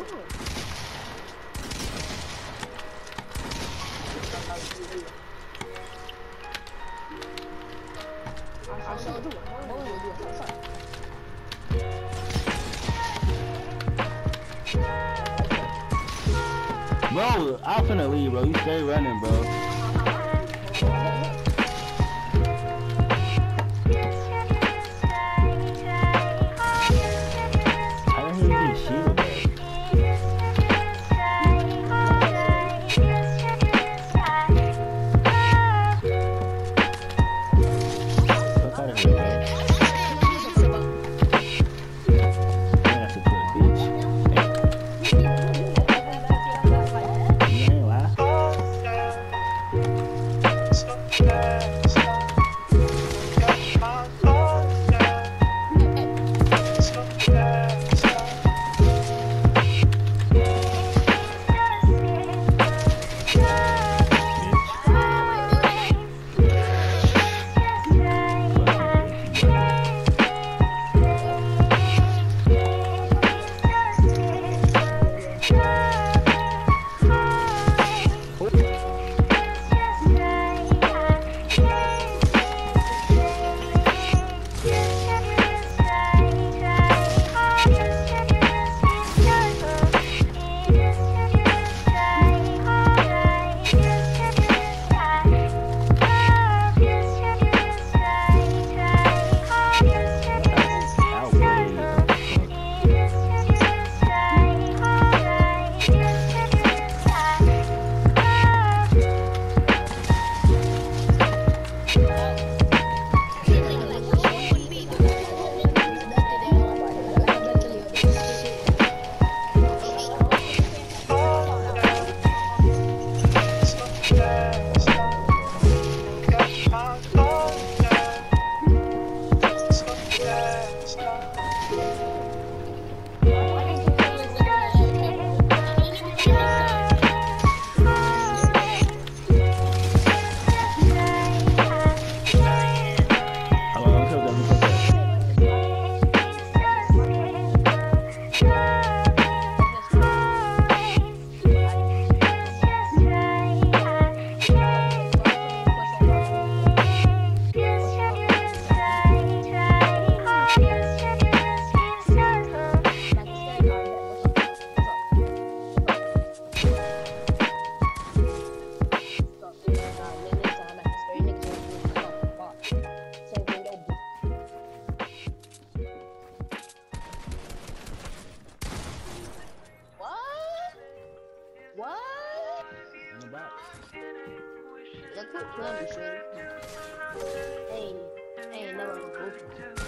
Bro, I'm finna leave, bro. You stay running, bro. I don't hear you getting shielded, bro. Fuck out of here, bro. Look what plan you said. Hey, never go.